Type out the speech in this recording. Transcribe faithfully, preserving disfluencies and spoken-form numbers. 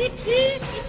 Hee hee!